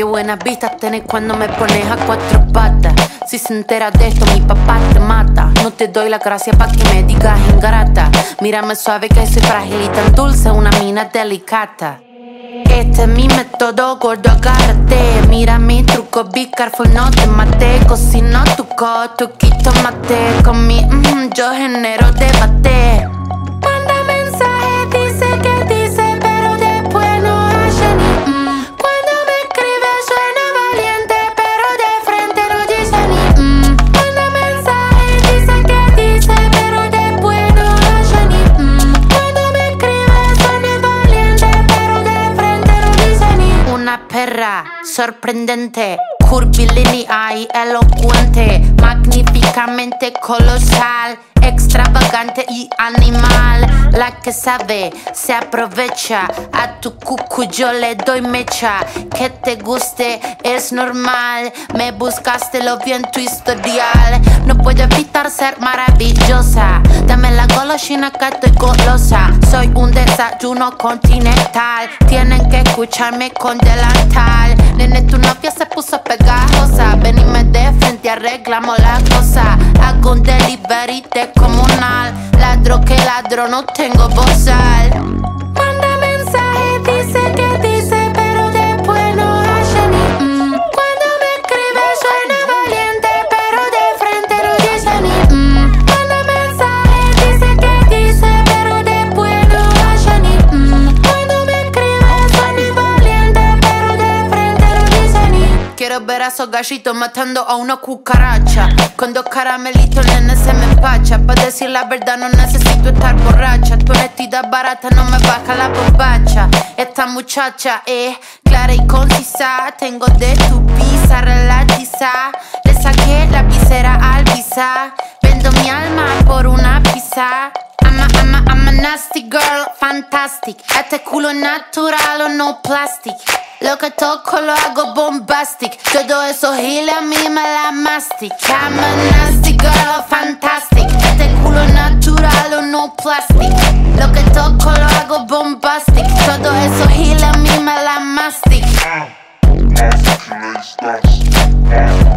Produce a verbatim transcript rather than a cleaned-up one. Qué buenas vistas tenés cuando me pones a cuatro patas. Si se entera de esto, mi papá te mata. No te doy la gracia pa' que me digas ingrata. Mírame suave que soy frágil y tan dulce, una mina delicata. Este es mi método, gordo, agárrate. Mira mi truco, be careful, no te mate. Cocino tu co, tu quito mate. Con mi mmm, yo genero debate. Perra, sorprendente, curvilínea y elocuente, magníficamente colosal, extravagante y animal. La que sabe se aprovecha, a tu cucu yo le doy mecha. Que te guste es normal, me buscaste, lo vi en tu historial. No puedo evitar ser maravillosa, dame la golosina que estoy golosa. Soy un desayuno continental, tienen que escucharme con delantal. Nene, tu novia se puso pegajosa, ven y me de frente, arreglamos la cosa. Hago un delivery descomunal, ladro que ladro, no tengo bozal. Manda mensaje, dice que dice, pero después no hace ni mmm. Cuando me escribe suena valiente, pero de frente no dice ni mmm. Manda mensaje, dice que dice, pero después no hace ni mmm. Cuando me escribe suena valiente, pero de frente no dice ni. Quiero ver a esos gallitos matando a una cucaracha. Con dos caramelitos el nene se me empacha. Pa' decir la verdad no necesito estar borracha. Tu honestidad barata no me baja la bombacha. Esta muchacha es clara y concisa. Tengo de tu pizza, relatiza. Le saqué la visera al visa. Vendo mi alma por una pizza. I'm a, I'm a, I'm a nasty girl, fantastic. Este culo natural o no plastic. Lo que toco lo hago bombastic. Todo eso gila a mí me la mastic. I'm a nasty girl, fantastic. Este culo natural o no plastic. Lo que toco lo hago bombastic. Todo eso gila a mí me la mastic.